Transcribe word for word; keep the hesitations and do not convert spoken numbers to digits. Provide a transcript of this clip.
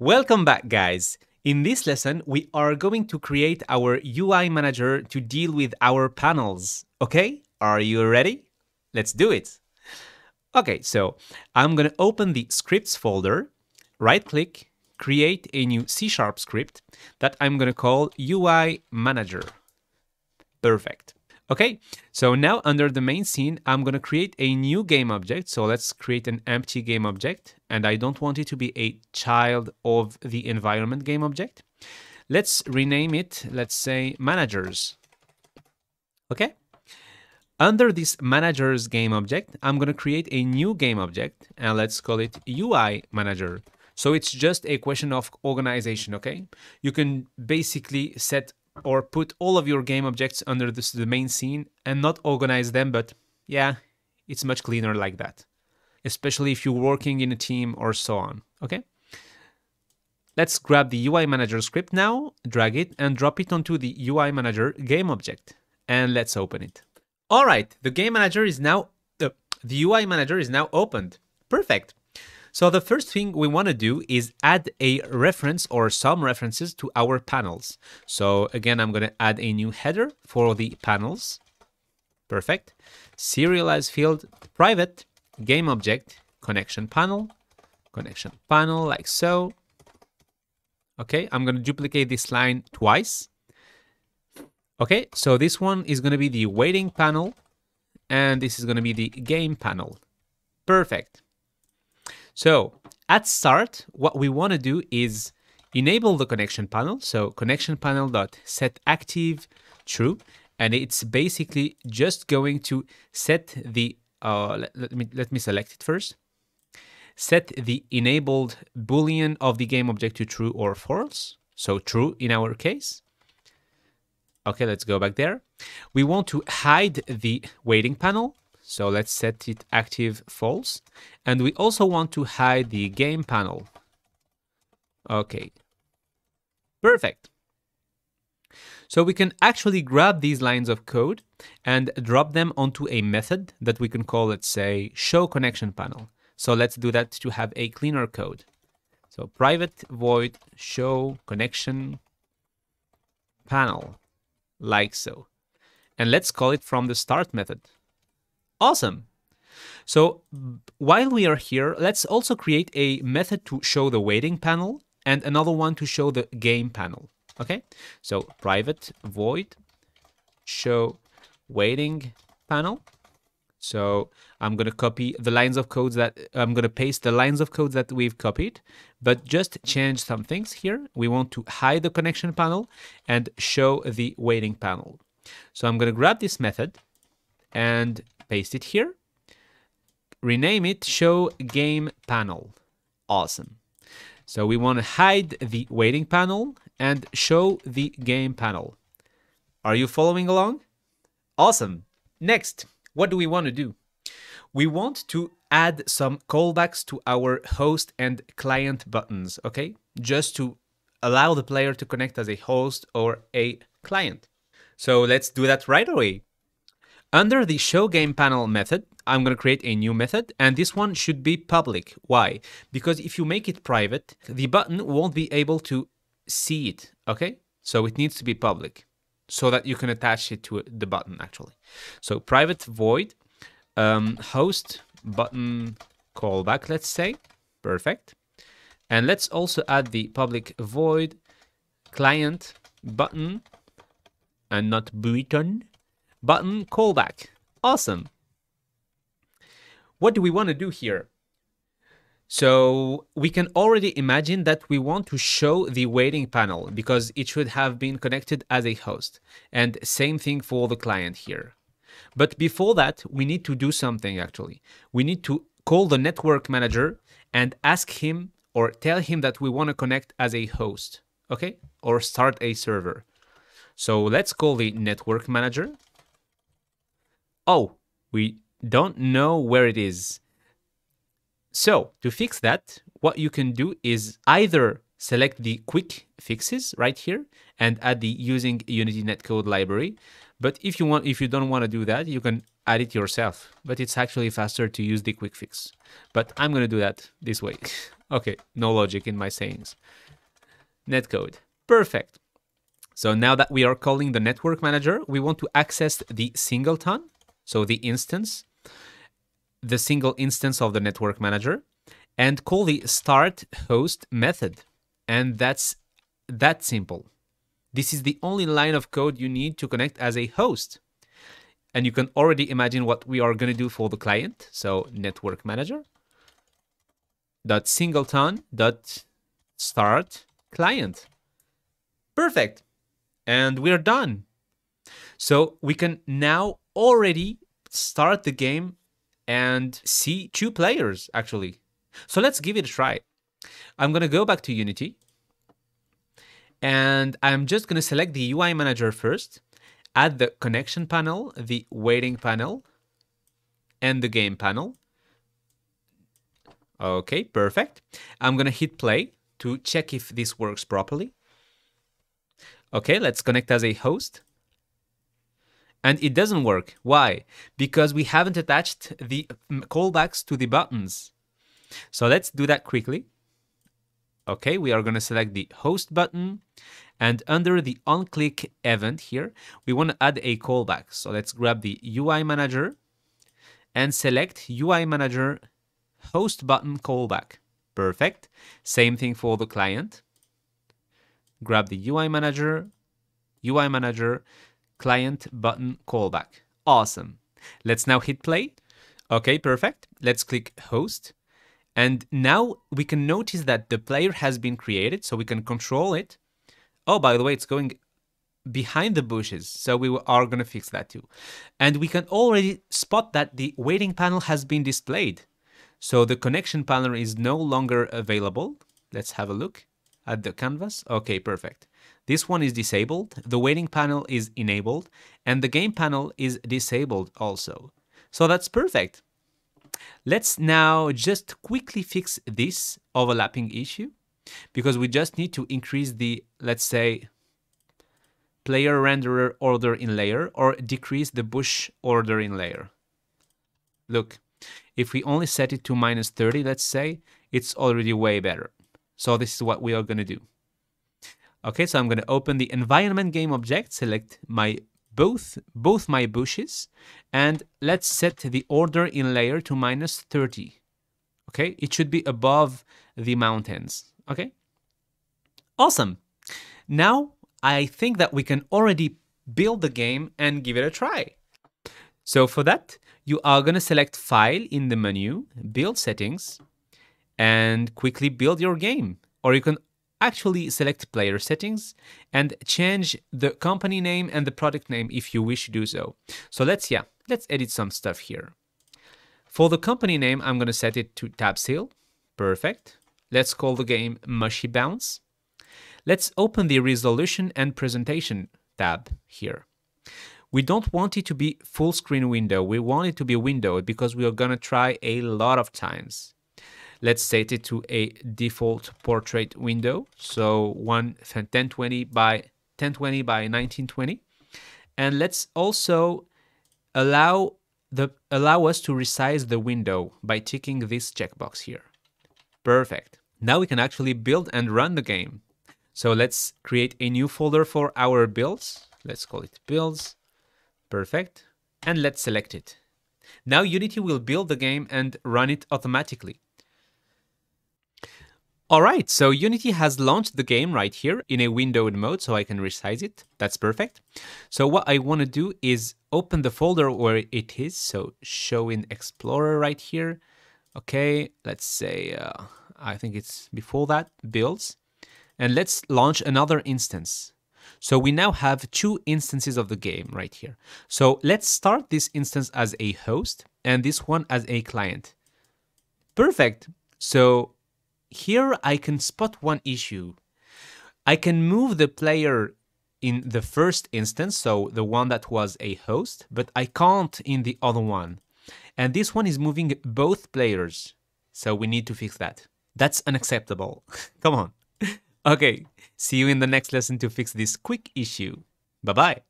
Welcome back, guys! In this lesson, we are going to create our U I manager to deal with our panels. Okay, are you ready? Let's do it! Okay, so I'm going to open the scripts folder, right-click, create a new C# script that I'm going to call U I manager. Perfect. Okay, so now under the main scene, I'm going to create a new game object. So let's create an empty game object, and I don't want it to be a child of the environment game object. Let's rename it, let's say managers. Okay, under this managers game object, I'm going to create a new game object, and let's call it U I manager. So it's just a question of organization, okay? You can basically set or put all of your game objects under this, the main scene, and not organize them, but yeah, it's much cleaner like that, especially if you're working in a team or so on, okay? Let's grab the U I manager script now, drag it, and drop it onto the U I manager game object, and let's open it. All right, the game manager is now, uh, the U I manager is now opened. Perfect. So the first thing we want to do is add a reference or some references to our panels. So again, I'm going to add a new header for the panels. Perfect. Serialize field, private, game object, connection panel, connection panel like so. Okay, I'm going to duplicate this line twice. Okay, so this one is going to be the waiting panel, and this is going to be the game panel. Perfect. So at start, what we want to do is enable the connection panel. So connection panel dot set active true, and it's basically just going to set the uh, let, let me let me select it first. Set the enabled boolean of the game object to true or false. So true in our case. Okay, let's go back there. We want to hide the waiting panel. So let's set it active false. And we also want to hide the game panel. Okay, perfect. So we can actually grab these lines of code and drop them onto a method that we can call, let's say, show connection panel. So let's do that to have a cleaner code. So private void show connection panel, like so. And let's call it from the start method. Awesome. So while we are here, let's also create a method to show the waiting panel and another one to show the game panel. Okay. So private void show waiting panel. So I'm going to copy the lines of codes that I'm going to paste the lines of codes that we've copied, but just change some things here. We want to hide the connection panel and show the waiting panel. So I'm going to grab this method and paste it here, rename it show game panel. Awesome. So we want to hide the waiting panel and show the game panel. Are you following along? Awesome. Next, what do we want to do? We want to add some callbacks to our host and client buttons, okay? Just to allow the player to connect as a host or a client. So let's do that right away. Under the show game panel method, I'm going to create a new method, and this one should be public. Why? Because if you make it private, the button won't be able to see it, okay? So it needs to be public so that you can attach it to the button actually. So private void um, host button callback, let's say. Perfect. And let's also add the public void client button and not button. Button callback. Awesome. What do we want to do here? So we can already imagine that we want to show the waiting panel because it should have been connected as a host. And same thing for the client here. But before that, we need to do something actually. We need to call the network manager and ask him or tell him that we want to connect as a host, okay? Or start a server. So let's call the network manager. Oh, we don't know where it is. So to fix that, what you can do is either select the quick fixes right here and add the using Unity Netcode library. But if you want, if you don't want to do that, you can add it yourself, but it's actually faster to use the quick fix. But I'm going to do that this way. Okay, no logic in my sayings. Netcode. Perfect. So now that we are calling the network manager, we want to access the singleton, so the instance, the single instance of the network manager, and call the start host method. And that's that simple. This is the only line of code you need to connect as a host. And you can already imagine what we are going to do for the client. So network manager dot singleton dot start client. Perfect. And we're done. So we can now already start the game and see two players actually. So let's give it a try. I'm going to go back to Unity. And I'm just going to select the U I manager first, add the connection panel, the waiting panel, and the game panel. Okay, perfect. I'm going to hit play to check if this works properly. Okay, let's connect as a host. And it doesn't work. Why? Because we haven't attached the callbacks to the buttons. So let's do that quickly. Okay, we are going to select the host button, and under the on-click event here, we want to add a callback. So let's grab the U I manager and select U I manager host button callback. Perfect. Same thing for the client. Grab the U I manager, U I manager client button callback. Awesome. Let's now hit play. Okay, perfect. Let's click host. And now we can notice that the player has been created, so we can control it. Oh, by the way, it's going behind the bushes, so we are going to fix that too. And we can already spot that the waiting panel has been displayed. So the connection panel is no longer available. Let's have a look at the canvas. Okay, perfect. This one is disabled, the waiting panel is enabled, and the game panel is disabled also. So that's perfect. Let's now just quickly fix this overlapping issue, because we just need to increase the, let's say, player renderer order in layer, or decrease the bush order in layer. Look, if we only set it to minus thirty, let's say, it's already way better. So this is what we are going to do. Okay, so I'm going to open the environment game object, select my Both, both my bushes, and let's set the order in layer to minus thirty. Okay, it should be above the mountains. Okay, awesome. Now I think that we can already build the game and give it a try. So for that, you are going to select File in the menu, Build Settings, and quickly build your game. Or you can actually select player settings and change the company name and the product name if you wish to do so. So let's, yeah, let's edit some stuff here. For the company name, I'm going to set it to Tabsil. Perfect. Let's call the game Mushy Bounce. Let's open the resolution and presentation tab here. We don't want it to be full screen window. We want it to be windowed because we are going to try a lot of times. Let's set it to a default portrait window. So one ten twenty by nineteen twenty. And let's also allow, the, allow us to resize the window by ticking this checkbox here. Perfect. Now we can actually build and run the game. So let's create a new folder for our builds. Let's call it builds. Perfect. And let's select it. Now Unity will build the game and run it automatically. All right, so Unity has launched the game right here in a windowed mode, so I can resize it. That's perfect. So what I want to do is open the folder where it is. So show in Explorer right here. Okay, let's say, uh, I think it's before that, builds. And let's launch another instance. So we now have two instances of the game right here. So let's start this instance as a host and this one as a client. Perfect. So here I can spot one issue. I can move the player in the first instance, so the one that was a host, but I can't in the other one. And this one is moving both players. So we need to fix that. That's unacceptable. Come on. Okay, see you in the next lesson to fix this quick issue. Bye-bye.